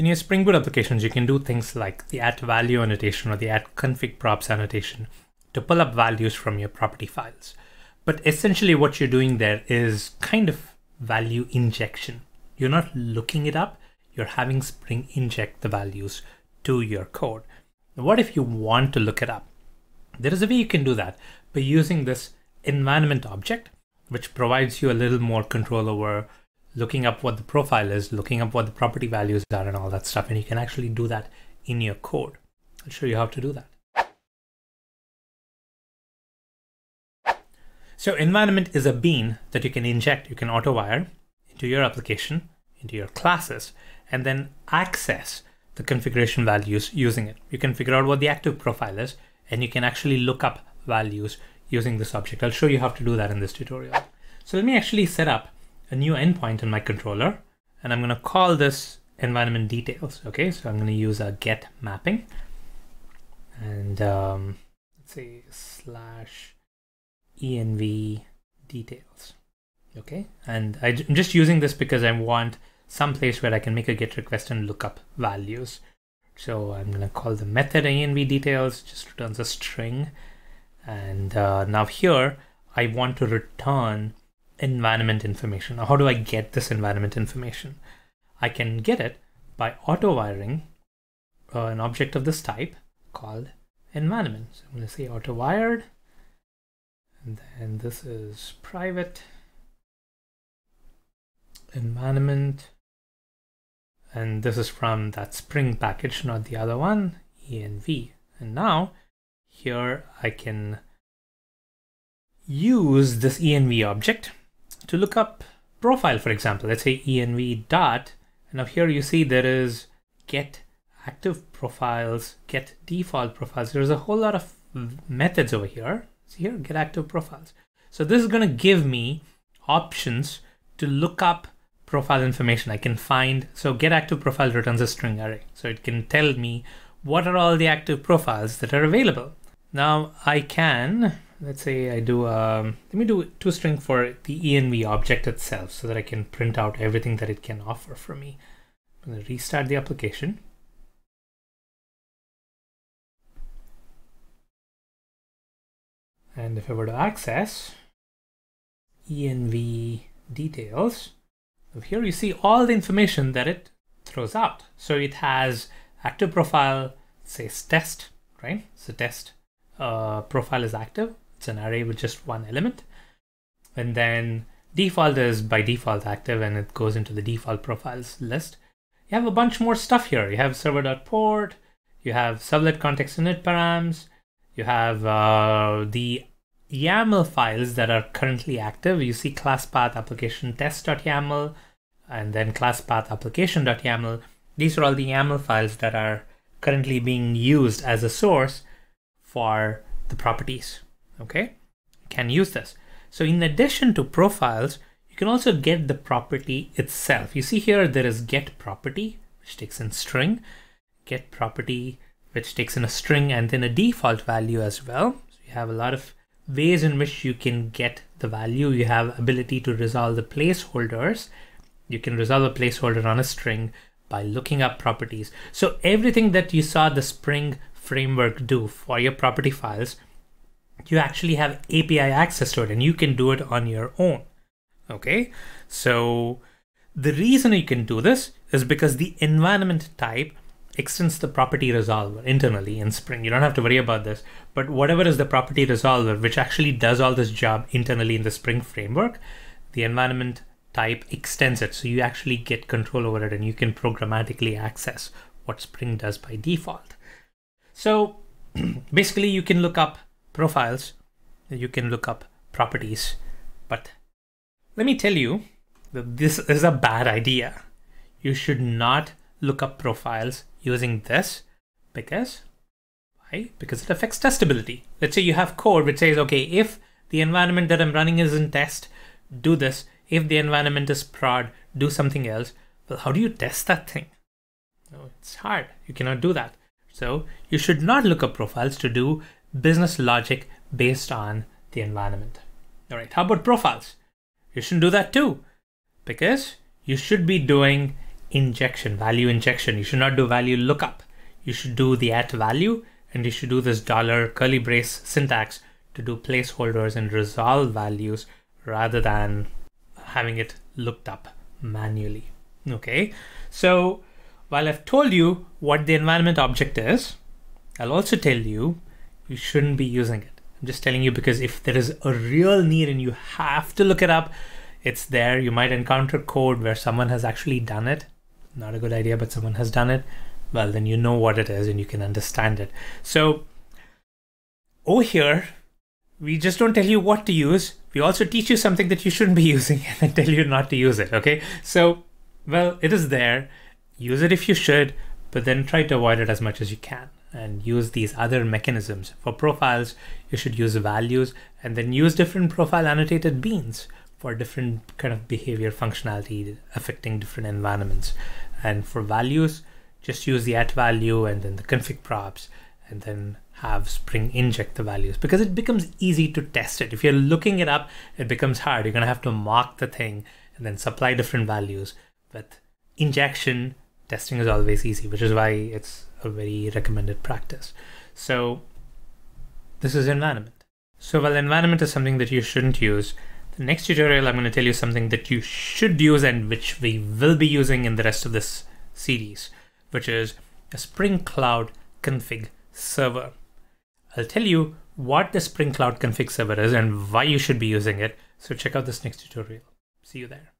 In your Spring Boot applications, you can do things like the @Value annotation or the @ConfigProps annotation to pull up values from your property files. But essentially what you're doing there is kind of value injection. You're not looking it up, you're having Spring inject the values to your code. Now, what if you want to look it up? There is a way you can do that by using this environment object, which provides you a little more control over looking up what the profile is, looking up what the property values are and all that stuff. And you can actually do that in your code. I'll show you how to do that. So environment is a bean that you can inject, you can auto-wire into your application, into your classes, and then access the configuration values using it. You can figure out what the active profile is, and you can actually look up values using this object. I'll show you how to do that in this tutorial. So let me actually set up a new endpoint in my controller, and I'm going to call this environment details. Okay, so I'm going to use a get mapping, and let's say /env details. Okay, and I'm just using this because I want some place where I can make a get request and look up values. So I'm going to call the method env details, just returns a string, and now here I want to return environment information. Now, how do I get this environment information? I can get it by auto-wiring an object of this type called environment. So I'm going to say auto-wired, and then this is private environment, and this is from that Spring package, not the other one, env. And now here I can use this env object to look up profile, for example. Let's say env dot, and now here you see there is get active profiles, get default profiles. There's a whole lot of methods over here. See here, get active profiles. So this is going to give me options to look up profile information. I can find, so get active profile returns a string array. So it can tell me what are all the active profiles that are available. Now I can, let's say I do, let me do toString for the env object itself so that I can print out everything that it can offer for me. I'm going to restart the application. And if I were to access env details, here you see all the information that it throws out. So it has active profile, says test, right? So test profile is active. It's an array with just one element. And then default is by default active, and it goes into the default profiles list. You have a bunch more stuff here. You have server.port, you have sublet context init params, you have the YAML files that are currently active. You see class path application test.yaml, and then class path application.yaml. These are all the YAML files that are currently being used as a source for the properties. Okay, you can use this. So in addition to profiles, you can also get the property itself. You see here there is get property, which takes in string, get property, which takes in a string and then a default value as well. So you have a lot of ways in which you can get the value. You have ability to resolve the placeholders. You can resolve a placeholder on a string by looking up properties. So everything that you saw the Spring framework do for your property files, you actually have API access to it, and you can do it on your own. Okay, so the reason you can do this is because the environment type extends the property resolver internally in Spring. You don't have to worry about this, but whatever is the property resolver, which actually does all this job internally in the Spring framework, the environment type extends it. So you actually get control over it, and you can programmatically access what Spring does by default. So basically you can look up profiles, you can look up properties, but let me tell you that this is a bad idea. You should not look up profiles using this because, why? Because it affects testability. Let's say you have code which says, okay, if the environment that I'm running is in test, do this. If the environment is prod, do something else. Well, how do you test that thing? No, it's hard. You cannot do that. So you should not look up profiles to do business logic based on the environment. All right, how about profiles? You shouldn't do that too, because you should be doing injection, value injection. You should not do value lookup. You should do the @value, and you should do this $curly brace syntax to do placeholders and resolve values rather than having it looked up manually. Okay, so while I've told you what the environment object is, I'll also tell you, you shouldn't be using it. I'm just telling you because if there is a real need and you have to look it up, it's there. You might encounter code where someone has actually done it. Not a good idea, but someone has done it. Well, then you know what it is and you can understand it. So over here, we just don't tell you what to use. We also teach you something that you shouldn't be using and then tell you not to use it, okay? So, well, it is there. Use it if you should, but then try to avoid it as much as you can and use these other mechanisms. For profiles, you should use values and then use different profile annotated beans for different kind of behavior functionality affecting different environments. And for values, just use the @value and then the config props and then have Spring inject the values because it becomes easy to test it. If you're looking it up, it becomes hard. You're gonna have to mock the thing and then supply different values. With injection, testing is always easy, which is why it's a very recommended practice. So this is environment. So while environment is something that you shouldn't use, the next tutorial I'm gonna tell you something that you should use and which we will be using in the rest of this series, which is a Spring Cloud config server. I'll tell you what the Spring Cloud config server is and why you should be using it. So check out this next tutorial. See you there.